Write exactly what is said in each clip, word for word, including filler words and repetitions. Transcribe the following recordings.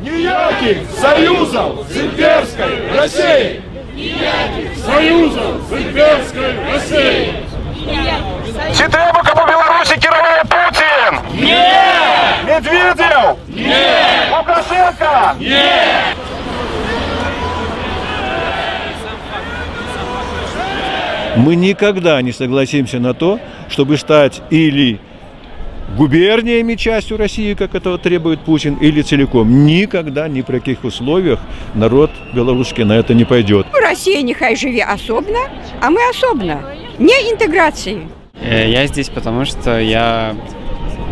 Никаких союзов с имперской Россией! Никаких союзов с имперской Россией! Чи треба кому Беларуси керує Путин? Нет! Медведев? Нет! Лукашенко? Нет! Мы никогда не согласимся на то, чтобы стать или губерниями, частью России, как этого требует Путин, или целиком. Никогда, ни при каких условиях народ белорусский на это не пойдет. Россия нехай живет особенно, а мы особенно. Не интеграции. Я здесь потому, что я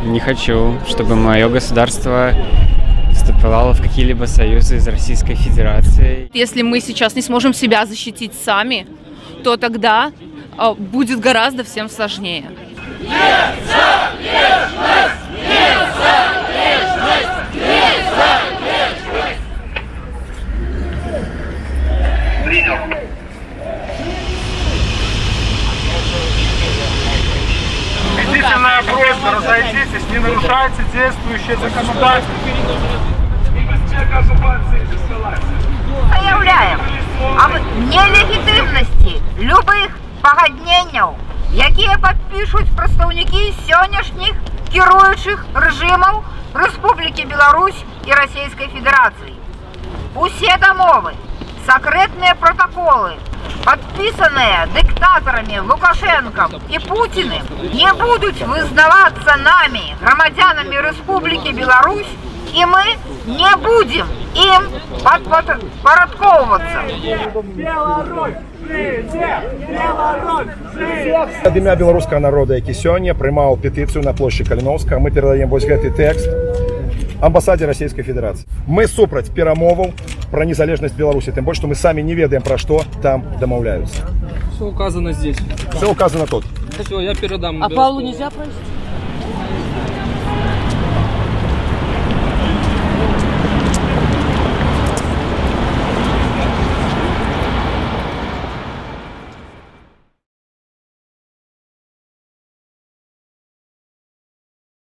не хочу, чтобы мое государство вступало в какие-либо союзы с Российской Федерацией. Если мы сейчас не сможем себя защитить сами, то тогда будет гораздо всем сложнее. Незалежность! Незалежность! Незалежность! Принял. Петиционная просьба, разойдитесь, не нарушайте действующее законодательство. Заявляем об нелегитимности любых погодненняў, якія падпішуць прадстаўнікі сённяшніх кіруючых рэжымаў Рэспублікі Беларусь і Расійскай Федэрацыі. Усе дамовы, сакрэтныя пратаколы, падпісаныя дыктатарамі Лукашэнкам і Пуціным, не будуць вызнавацца намі, грамадзянамі Рэспублікі Беларусь, и мы не будем им подпорядковываться. Беларусь, Беларусь, от имя белорусского народа, который сегодня принимал петицию на площади Калиновска, мы передаем вот этот текст амбассаде Российской Федерации. Мы супраць перамоваў про незалежность Беларуси, тем более, что мы сами не ведаем, про что там домовляются. Все указано здесь. Все указано тут. Все, я передам. А Павлу нельзя просить?